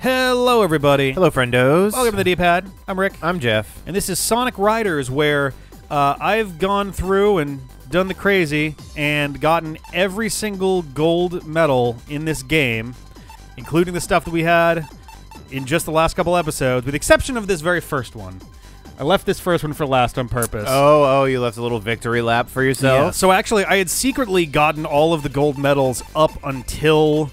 Hello, everybody. Hello, friendos. Welcome to the D-Pad. I'm Rick. I'm Jeff. And this is Sonic Riders, where I've gone through and done the crazy and gotten every single gold medal in this game, including the stuff that we had in just the last couple episodes, with the exception of this very first one. I left this first one for last on purpose. Oh, you left a little victory lap for yourself? Yeah. So actually, I had secretly gotten all of the gold medals up until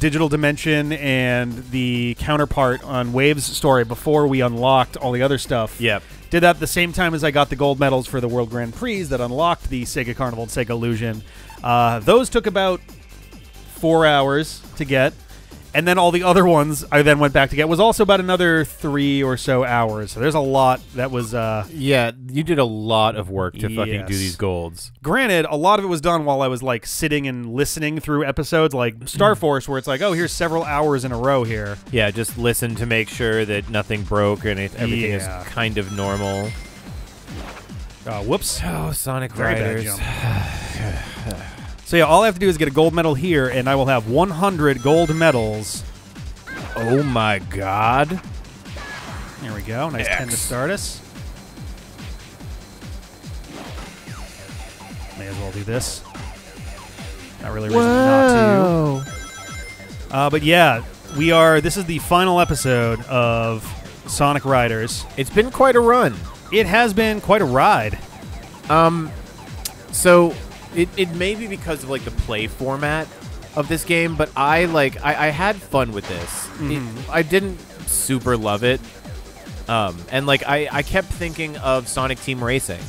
Digital Dimension and the counterpart on Wave's story before we unlocked all the other stuff. Yep. Did that at the same time as I got the gold medals for the World Grand Prix that unlocked the Sega Carnival and Sega Illusion. Those took about 4 hours to get. And then all the other ones I then went back to get was also about another 3 or so hours. So there's a lot that was... yeah, you did a lot of work to fucking do these golds. Granted, a lot of it was done while I was like sitting and listening through episodes like Star Force, where it's like, oh, here's several hours in a row here. Yeah, just listen to make sure that nothing broke and everything is kind of normal. Whoops. Oh, Sonic Riders. Very bad jump. So yeah, all I have to do is get a gold medal here, and I will have 100 gold medals. Oh my god. There we go. Nice 10 to start us. May as well do this. Not really a reason not to. But yeah, we are... This is the final episode of Sonic Riders. It's been quite a run. It has been quite a ride. So... It may be because of like the play format of this game, but I had fun with this. Mm-hmm. I didn't super love it, and like I kept thinking of Sonic Team Racing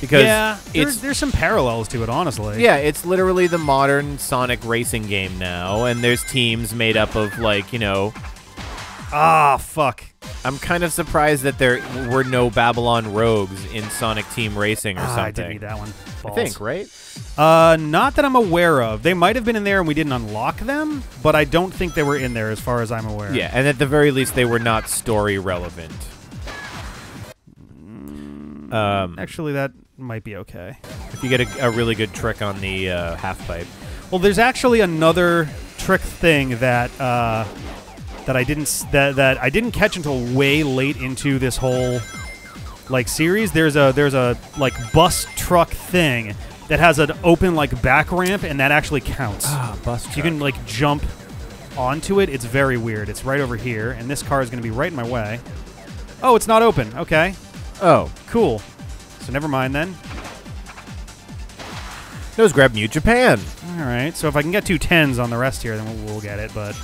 because there's some parallels to it, honestly. Yeah, it's literally the modern Sonic racing game now, and there's teams made up of like fuck. I'm kind of surprised that there were no Babylon rogues in Sonic Team Racing or something. I did need that one. Balls. I think, right? Not that I'm aware of. They might have been in there and we didn't unlock them, but I don't think they were in there as far as I'm aware. Yeah, and at the very least, they were not story relevant. Actually, that might be okay. If you get a really good trick on the half-pipe. Well, there's actually another trick thing that... That I didn't catch until way late into this whole like series. There's a like bus truck thing that has an open like back ramp, and that actually counts. Ah, bus truck. You can like jump onto it. It's very weird. It's right over here, and this car is going to be right in my way. Oh, it's not open. Okay. Oh, cool. So never mind then. Let's grab New Japan. All right. So if I can get 2 10s on the rest here, then we'll get it. But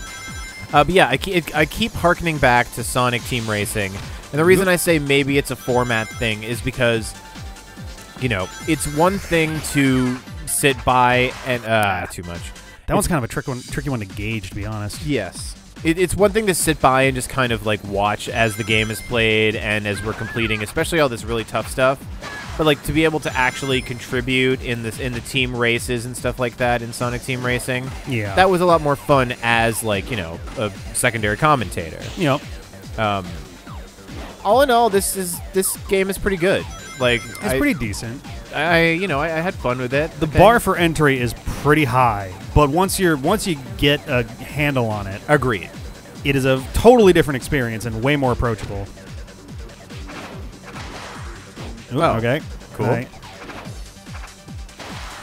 yeah, I keep hearkening back to Sonic Team Racing, and the reason I say maybe it's a format thing is because, it's one thing to sit by and too much. That one's kind of a tricky one to gauge, to be honest. Yes, it's one thing to sit by and just kind of like watch as the game is played and as we're completing, especially all this really tough stuff. But like to be able to actually contribute in the team races and stuff like that in Sonic Team Racing, that was a lot more fun as like a secondary commentator. Yep. All in all, this game is pretty good. Like it's pretty decent. I had fun with it. The bar for entry is pretty high, but once you get a handle on it, agreed, it is a totally different experience and way more approachable. Oh, okay, cool. Right.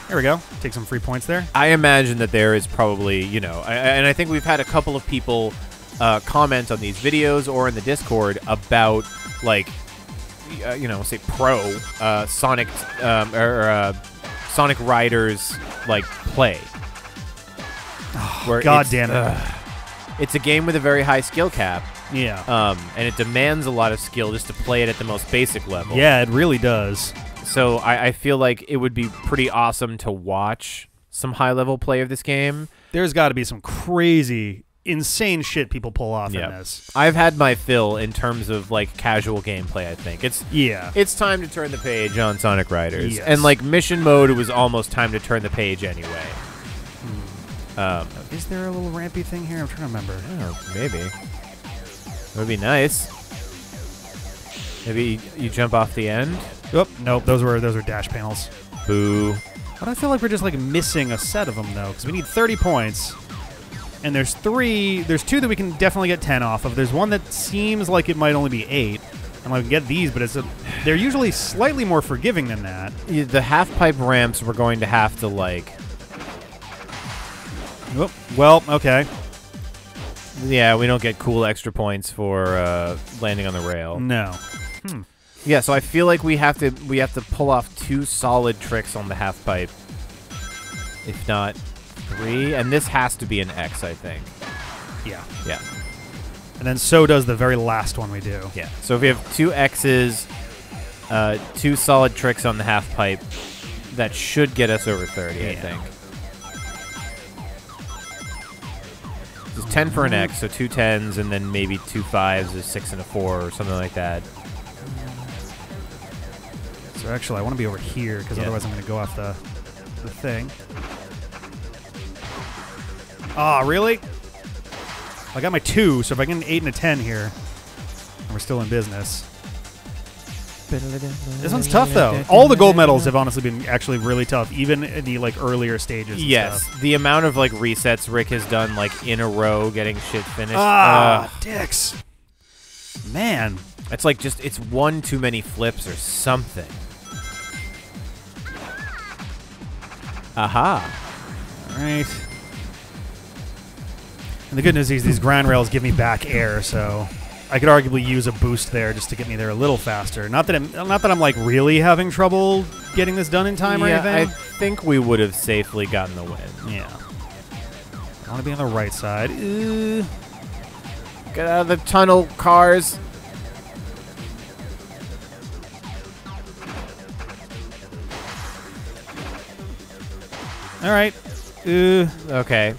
There we go. Take some free points there. I imagine that there is probably, and I think we've had a couple of people comment on these videos or in the Discord about, like, say pro Sonic Sonic Riders, like, play. Oh, where God damn it. It's a game with a very high skill cap. Yeah. And it demands a lot of skill just to play it at the most basic level. Yeah, it really does. So I feel like it would be pretty awesome to watch some high-level play of this game. There's got to be some crazy, insane shit people pull off in this. I've had my fill in terms of, like, casual gameplay, I think. It's time to turn the page on Sonic Riders. Yes. And, like, mission mode was almost time to turn the page anyway. Is there a little rampy thing here? I'm trying to remember. Oh, maybe. That would be nice. Maybe you jump off the end. Oop. Nope. Those were dash panels. Boo. But I feel like we're just like missing a set of them though, because we need 30 points. And there's three. There's two that we can definitely get 10 off of. There's one that seems like it might only be 8. And I can get these, but it's a, they're usually slightly more forgiving than that. Yeah, the half pipe ramps we're going to have to like. Oop. Well, okay. Yeah, we don't get cool extra points for landing on the rail. No. Hmm. Yeah, so I feel like we have to pull off 2 solid tricks on the half pipe, if not 3. And this has to be an X, I think. Yeah. Yeah. And then so does the very last one we do. Yeah. So if we have 2 X's, 2 solid tricks on the half pipe, that should get us over 30, yeah. I think. 10 for an X, so 2 10s, and then maybe 2 5s is 6 and a 4 or something like that. So actually, I want to be over here because otherwise I'm going to go off the thing. Ah, really? I got my 2, so if I get an 8 and a 10 here, we're still in business. This one's tough though. All the gold medals have honestly been actually really tough, even in the like earlier stages. And yes, stuff. The amount of like resets Rick has done like in a row, getting shit finished. Ah, dicks. Man, it's like just it's one too many flips or something. Aha. All right. And the good news is these grind rails give me back air, so. I could arguably use a boost there just to get me there a little faster. Not that I'm like really having trouble getting this done in time or anything. I think we would have safely gotten the win. Yeah. I want to be on the right side. Get out of the tunnel, cars. All right. Okay.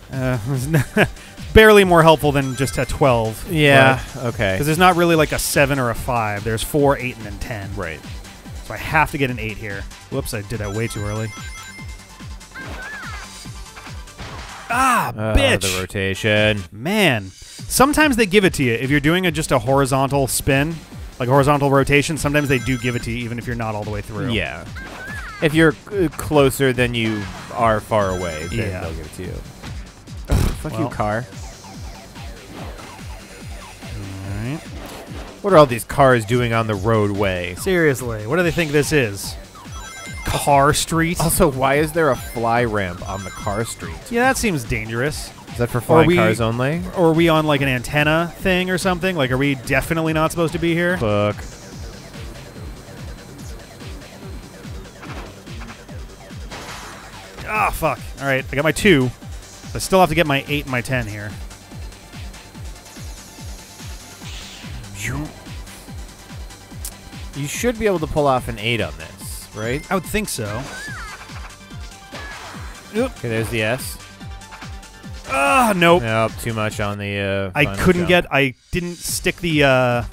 Barely more helpful than just a 12. Yeah, right? Okay. Because there's not really like a 7 or a 5. There's 4, 8, and then 10. Right. So I have to get an 8 here. Whoops, I did that way too early. Ah, bitch! The rotation. Man. Sometimes they give it to you. If you're doing just a horizontal spin, like horizontal rotation, sometimes they do give it to you even if you're not all the way through. Yeah. If you're closer than you are far away, then they'll give it to you. Fuck you, car. Alright. What are all these cars doing on the roadway? Seriously, what do they think this is? Car street? Also, why is there a fly ramp on the car street? Yeah, that seems dangerous. Is that for flying cars only? Or are we on like an antenna thing or something? Like, are we definitely not supposed to be here? Fuck. Ah, fuck. Alright, I got my 2. I still have to get my 8 and my 10 here. You should be able to pull off an 8 on this, right? I would think so. Oop. Okay, there's the S. Ah, nope. Nope, too much on the I couldn't get... I didn't stick the...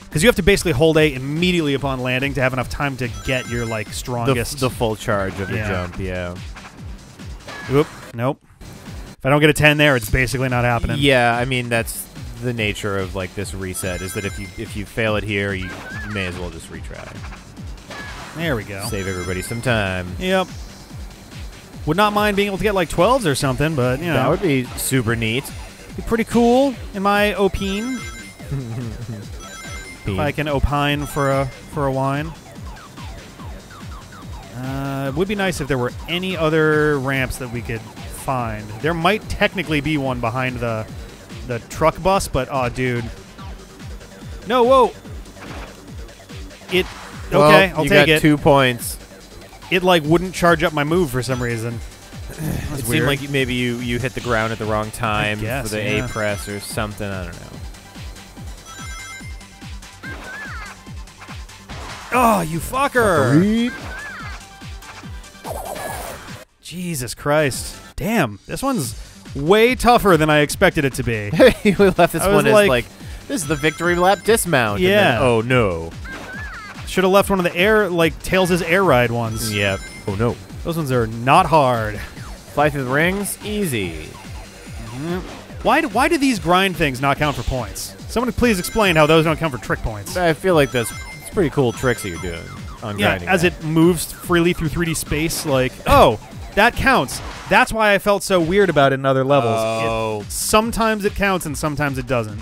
Because you have to basically hold A immediately upon landing to have enough time to get your, like, strongest... The full charge of the jump, yeah. Oop. Nope. If I don't get a 10 there, it's basically not happening. Yeah, I mean that's the nature of like this reset is that if you fail it here, you may as well just retry. There we go. Save everybody some time. Yep. Would not mind being able to get like 12s or something, but you know that would be super neat. Be pretty cool in my opine. If I can opine for a wine. It would be nice if there were any other ramps that we could. Find. There might technically be one behind the truck bus, but oh, dude. No, whoa. It okay. Well, I'll take it. You got 2 points. It like wouldn't charge up my move for some reason. It weird. Seemed like maybe you hit the ground at the wrong time for the A press or something. I don't know. Oh, you fucker! Jesus Christ. Damn, this one's way tougher than I expected it to be. We left this one as like, this is the victory lap dismount. Yeah. And then, oh, no. Should have left one of the air, like, Tails' Air Ride ones. Yep. Oh, no. Those ones are not hard. Fly through the rings, easy. Mm-hmm. Why do these grind things not count for points? Someone please explain how those don't count for trick points. I feel like that's pretty cool tricks that you're doing on grinding. Yeah, as it moves freely through 3D space, like, oh, that counts. That's why I felt so weird about it in other levels. Oh. Sometimes it counts and sometimes it doesn't.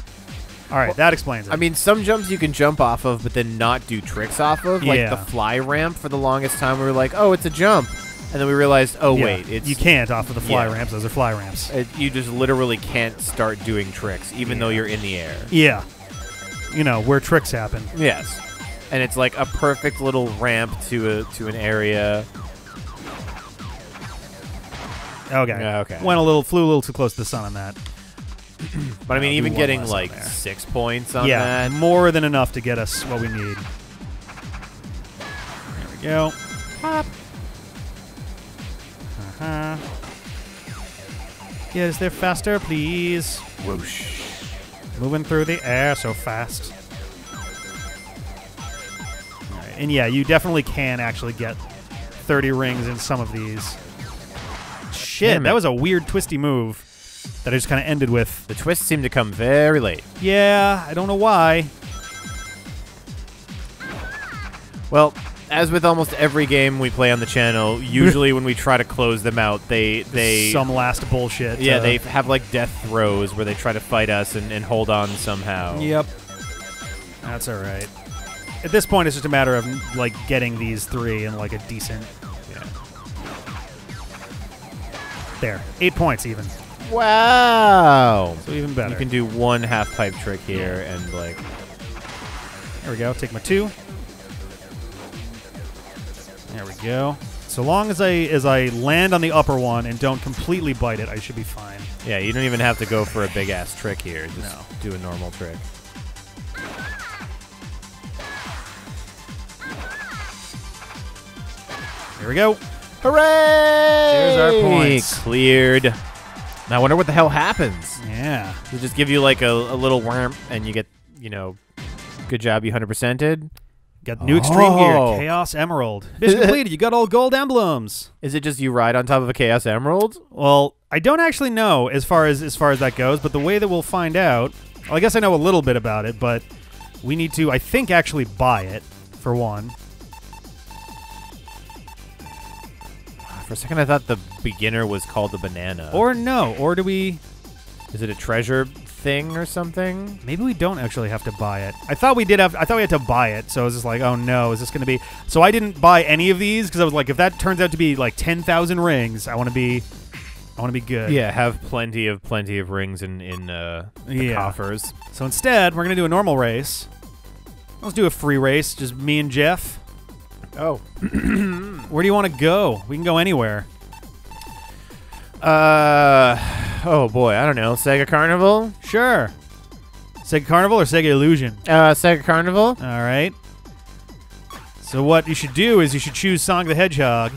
All right, well, that explains it. I mean, some jumps you can jump off of but then not do tricks off of, like the fly ramp. For the longest time, we were like, oh, it's a jump. And then we realized, oh, wait. It's, you can't off of the fly ramps. Those are fly ramps. You just literally can't start doing tricks, even though you're in the air. Yeah. You know, where tricks happen. Yes. And it's like a perfect little ramp to an area. Okay. Okay. Flew a little too close to the sun on that. But I mean, even getting like 6 points on that. Yeah, more than enough to get us what we need. There we go. Pop. Uh-huh. Get us there faster, please. Whoosh. Moving through the air so fast. All right. And yeah, you definitely can actually get 30 rings in some of these. Shit, that was a weird twisty move that I just kind of ended with. The twists seem to come very late. Yeah, I don't know why. Well, as with almost every game we play on the channel, usually when we try to close them out, they some last bullshit. Yeah, they have like death throes where they try to fight us and hold on somehow. Yep. That's all right. At this point, it's just a matter of like getting these three in like a decent... There. 8 points even. Wow. So even better. You can do one half-pipe trick here and, like... There we go. Take my 2. There we go. So long as I land on the upper one and don't completely bite it, I should be fine. Yeah, you don't even have to go for a big-ass trick here. Just do a normal trick. Here we go. Hooray! There's our points. Cleared. Now I wonder what the hell happens. Yeah. They just give you like a little worm and you get, you know, good job, you 100%ed. Got new extreme gear, Chaos Emerald. Mission completed, you got all gold emblems. Is it just you ride on top of a Chaos Emerald? Well, I don't actually know as far as that goes, but the way that we'll find out, well, I guess I know a little bit about it, but we need to, I think, actually buy it, for one. For a second, I thought the beginner was called the banana. Or no. Or do we... Is it a treasure thing or something? Maybe we don't actually have to buy it. I thought we did have... I thought we had to buy it. So I was just like, oh no, is this going to be... So I didn't buy any of these because I was like, if that turns out to be like 10,000 rings, I want to be good. Yeah, have plenty of rings in the coffers. So instead, we're going to do a normal race. Let's do a free race. Just me and Jeff. Oh. Where do you want to go? We can go anywhere. Oh boy, I don't know. Sega Carnival? Sure. Sega Carnival or Sega Illusion? Sega Carnival. All right. So what you should do is you should choose Sonic the Hedgehog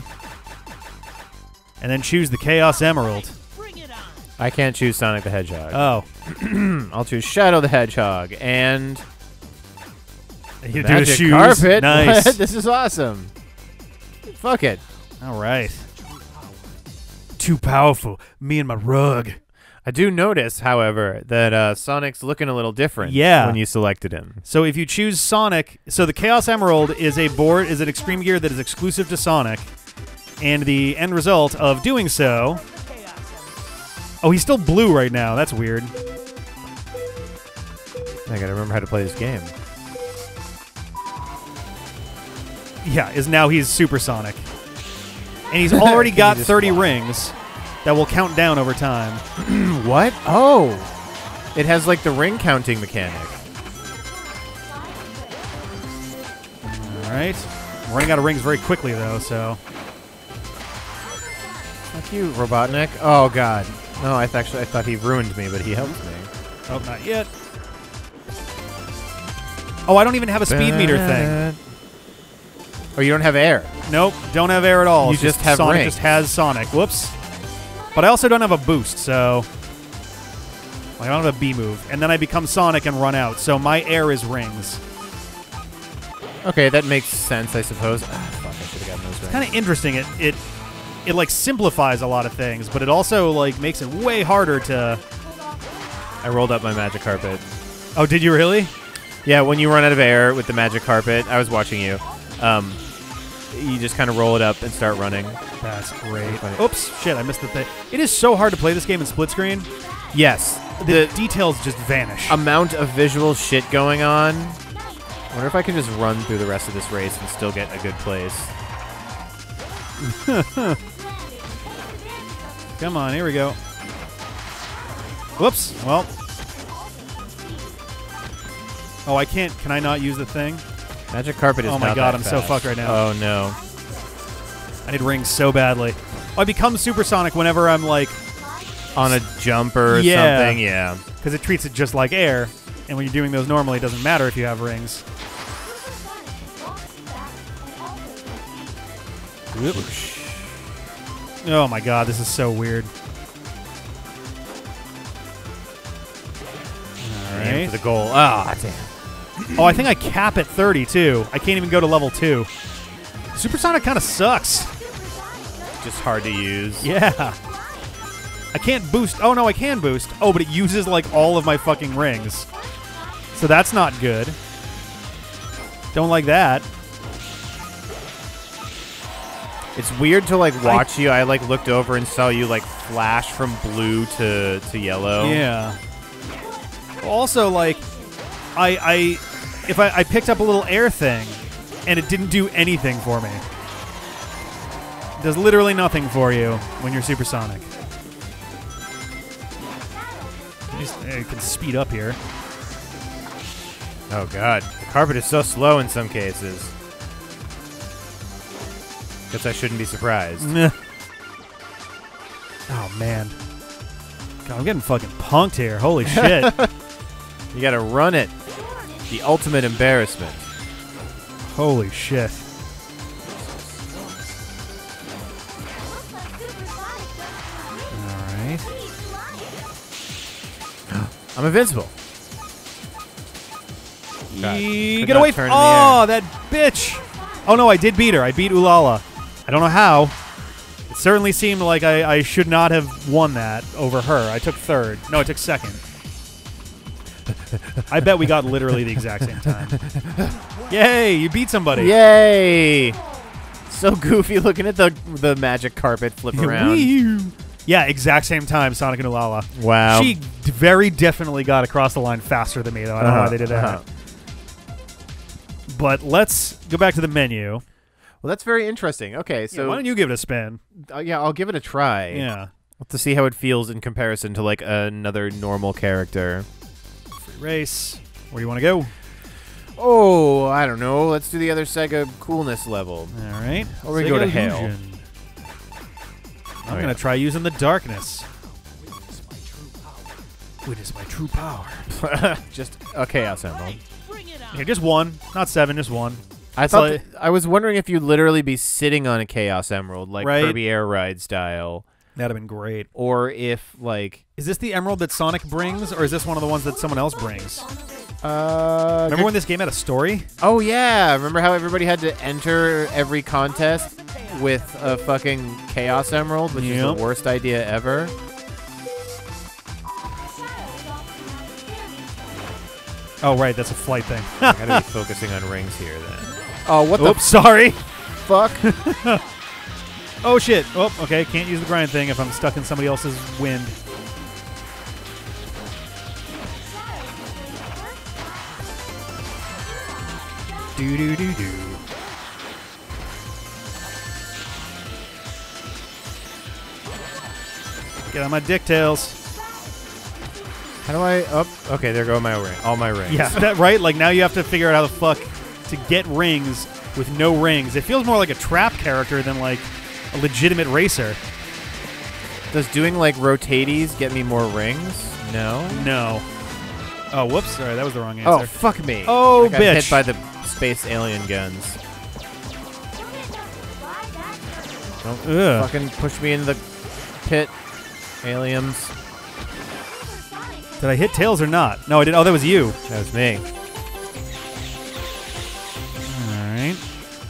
and then choose the Chaos Emerald. Bring it on. I can't choose Sonic the Hedgehog. Oh. I'll choose Shadow the Hedgehog and... You do the shoes. Carpet. Nice. What? This is awesome. Fuck it. All right. Too powerful. Me and my rug. I do notice, however, that Sonic's looking a little different when you selected him. So if you choose Sonic, so the Chaos Emerald is a board, is an extreme gear that is exclusive to Sonic, and the end result of doing so... Oh, he's still blue right now. That's weird. I gotta remember how to play this game. Yeah, is now he's supersonic. And he's already got 30 rings that will count down over time. What? Oh. It has like the ring counting mechanic. All right. I'm running out of rings very quickly, though, so. Fuck you, Robotnik. Oh, God. No, I thought he ruined me, but he helped me. Oh, not yet. Oh, I don't even have a speed meter thing. Oh, you don't have air. Nope, don't have air at all. You just have Sonic. Rings. Just has Sonic. Whoops. But I also don't have a boost, so I don't have a B move. And then I become Sonic and run out. So my air is rings. Okay, that makes sense, I suppose. Ah, fuck, I should have gotten those rings. Kind of interesting. It it like simplifies a lot of things, but it also like makes it way harder to... I rolled up my magic carpet. Oh, did you really? Yeah, when you run out of air with the magic carpet, I was watching you. You just kind of roll it up and start running. That's great. Oops, shit, I missed the thing. It is so hard to play this game in split screen. Yes. The details just vanish. Amount of visual shit going on. I wonder if I can just run through the rest of this race and still get a good place. Come on, here we go. Whoops. Well. Oh, I can't. Can I not use the thing? Magic carpet is not that fast. Oh my god, I'm so fucked right now. Oh no. I need rings so badly. Oh, I become supersonic whenever I'm like... on a jump or something, yeah. Because it treats it just like air, and when you're doing those normally, it doesn't matter if you have rings. Whoosh. Oh my god, this is so weird. Alright. For the goal. Ah, damn. Oh, I think I cap at 30, too. I can't even go to level 2. Supersonic kind of sucks. Just hard to use. Yeah. I can't boost. Oh, no, I can boost. Oh, but it uses, like, all of my fucking rings. So that's not good. Don't like that. It's weird to, like, watch you. I, like, looked over and saw you, like, flash from blue to yellow. Yeah. Also, like... I picked up a little air thing, and it didn't do anything for me. It does literally nothing for you when you're supersonic. You can speed up here. Oh god, the carpet is so slow in some cases. Guess I shouldn't be surprised. Oh man, god, I'm getting fucking punked here. Holy shit. You gotta run it. The ultimate embarrassment. Holy shit. Alright. I'm invincible. You get away from me. Oh, that bitch. Oh, no, I did beat her. I beat Ulala. I don't know how. It certainly seemed like I should not have won that over her. I took third. No, I took second. I bet we got literally the exact same time. Yay, you beat somebody. Yay. So goofy looking at the magic carpet flip around. Yeah, exact same time, Sonic and Ulala. Wow. She very definitely got across the line faster than me, though. I don't know how they did that. But let's go back to the menu. Well, that's very interesting. Okay, so... yeah, why don't you give it a spin? Yeah, I'll give it a try. Yeah. To see how it feels in comparison to, like, another normal character. Race. Where do you want to go? Oh, I don't know. Let's do the other Sega coolness level. All right. Or we go to hell. I'm going to try using the darkness. Witness my true power. Witness my true power. Just a Chaos Emerald. Here, just one. Not seven, just one. I thought I was wondering if you'd literally be sitting on a Chaos Emerald, like Kirby Air Ride style. That'd have been great. Or if, like... is this the emerald that Sonic brings, or is this one of the ones that someone else brings? Remember when this game had a story? Oh, yeah. Remember how everybody had to enter every contest with a fucking Chaos Emerald, which is the worst idea ever? Oh, right. That's a flight thing. I gotta be focusing on rings here, then. Oh, what the... oops, sorry. Fuck. Oh, shit. Oh, okay. Can't use the grind thing if I'm stuck in somebody else's wind. Do-do-do-do. Get on my dick tails. How do I... oh, okay, there go my ring. All my rings. Yeah, that, right? Like, now you have to figure out how the fuck to get rings with no rings. It feels more like a trap character than, like... a legitimate racer. Does doing like rotaties get me more rings? No. No. Oh, whoops. Sorry, that was the wrong answer. Oh, fuck me. Oh, bitch. I got hit by the space alien guns. Don't fucking push me into the pit, aliens. Did I hit tails or not? No, I didn't. Oh, that was you. That was me. All right.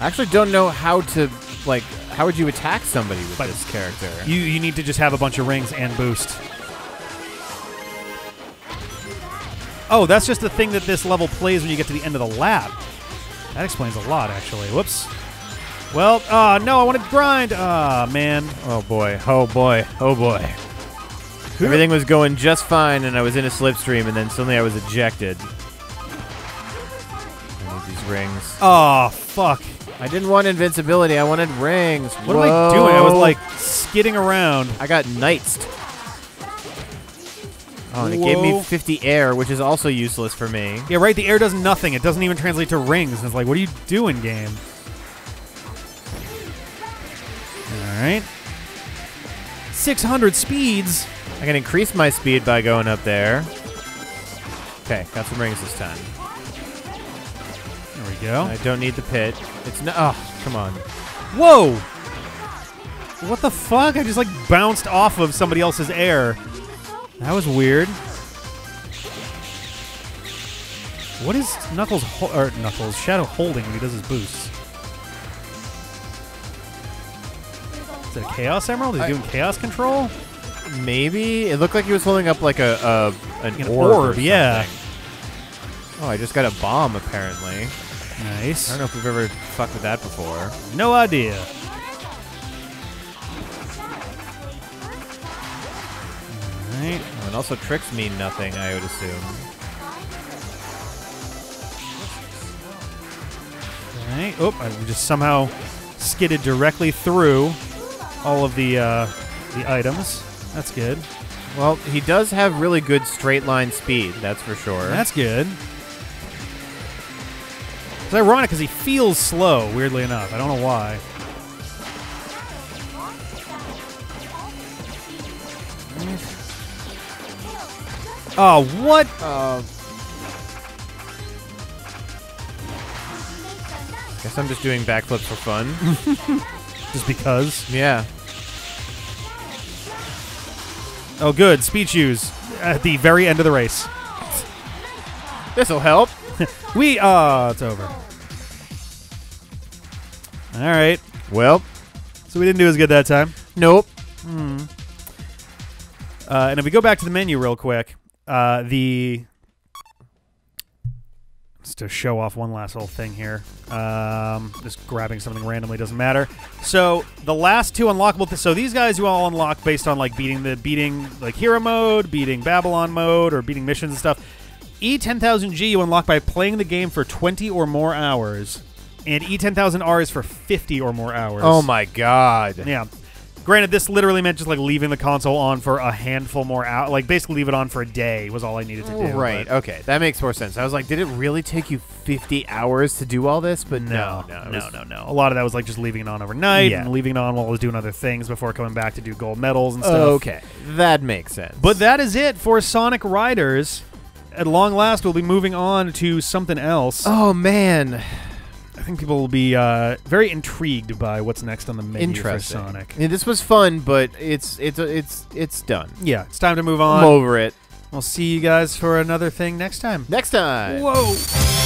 I actually don't know how to, like... How would you attack somebody with this character? You need to just have a bunch of rings and boost. Oh, that's just the thing that this level plays when you get to the end of the lap. That explains a lot, actually. Whoops. Well, no, I wanted to grind. Ah, man. Oh, boy. Oh, boy. Oh, boy. Everything was going just fine, and I was in a slipstream, and then suddenly I was ejected. I need these rings. Oh, fuck. I didn't want invincibility. I wanted rings. What am I doing? I was, like, skidding around. I got knightsed. Oh, and it gave me 50 air, which is also useless for me. Yeah, right. The air does nothing. It doesn't even translate to rings. It's like, what are you doing, game? All right. 600 speeds. I can increase my speed by going up there. Okay, got some rings this time. There we go. I don't need the pit. It's no. Oh, come on. Whoa! What the fuck? I just like bounced off of somebody else's air. That was weird. What is Knuckles Shadow holding when he does his boost? Is it a Chaos Emerald? Is he doing Chaos Control? Maybe. It looked like he was holding up like an orb, yeah. Oh, I just got a bomb apparently. Nice. I don't know if we've ever fucked with that before. No idea. Alright. Oh, and also tricks mean nothing, I would assume. Alright. Oh, I just somehow skidded directly through all of the items. That's good. Well, he does have really good straight line speed, that's for sure. That's good. It's ironic because he feels slow, weirdly enough. I don't know why. Oh, what? Guess I'm just doing backflips for fun. Just because? Yeah. Oh, good. Speed shoes at the very end of the race. This'll help. It's over. All right. Well. So we didn't do as good that time. Nope. Hmm. And if we go back to the menu real quick, just to show off one last little thing here. Just grabbing something randomly doesn't matter. So the last two unlockable so these guys you all unlock based on like beating like hero mode, beating Babylon mode, or beating missions and stuff. E10000G you unlock by playing the game for 20 or more hours, and E10000R is for 50 or more hours. Oh my god. Yeah. Granted, this literally meant just like leaving the console on for a handful more hours. Like basically leave it on for a day was all I needed to do. Right. Okay. That makes more sense. I was like, did it really take you 50 hours to do all this? But no. A lot of that was like just leaving it on overnight and leaving it on while I was doing other things before coming back to do gold medals and stuff. Okay. That makes sense. But that is it for Sonic Riders. At long last, we'll be moving on to something else. Oh, man. I think people will be very intrigued by what's next on the menu for Sonic. Yeah, this was fun, but it's done. Yeah, it's time to move on. I'm over it. We'll see you guys for another thing next time. Whoa.